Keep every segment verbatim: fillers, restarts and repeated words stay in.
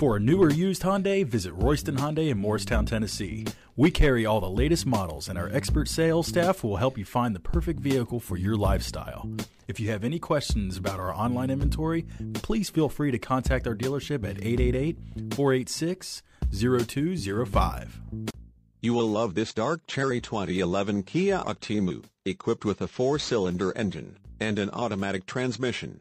For a new or used Hyundai, visit Royston Hyundai in Morristown, Tennessee. We carry all the latest models, and our expert sales staff will help you find the perfect vehicle for your lifestyle. If you have any questions about our online inventory, please feel free to contact our dealership at eight eight eight, four eight six, zero two zero five. You will love this dark cherry twenty eleven Kia Optima, equipped with a four-cylinder engine and an automatic transmission.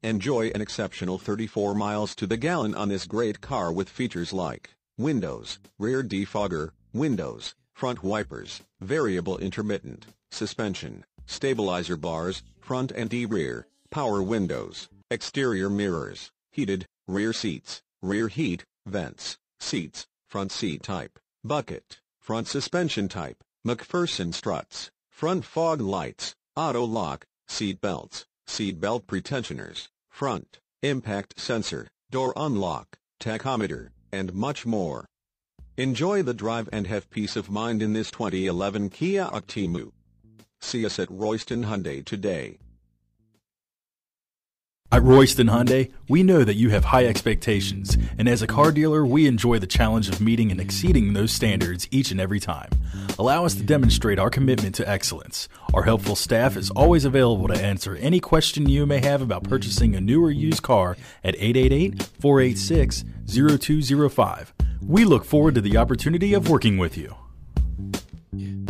Enjoy an exceptional thirty-four miles to the gallon on this great car with features like windows, rear defogger, windows, front wipers, variable intermittent, suspension, stabilizer bars, front and rear, power windows, exterior mirrors, heated, rear seats, rear heat, vents, seats, front seat type, bucket, front suspension type, Macpherson struts, front fog lights, auto lock, seat belts, seat belt pretensioners, front, impact sensor, door unlock, tachometer, and much more. Enjoy the drive and have peace of mind in this twenty eleven Kia Optima. See us at Royston Hyundai today. At Royston Hyundai, we know that you have high expectations, and as a car dealer, we enjoy the challenge of meeting and exceeding those standards each and every time. Allow us to demonstrate our commitment to excellence. Our helpful staff is always available to answer any question you may have about purchasing a new or used car at eight eight eight, four eight six, zero two zero five. We look forward to the opportunity of working with you.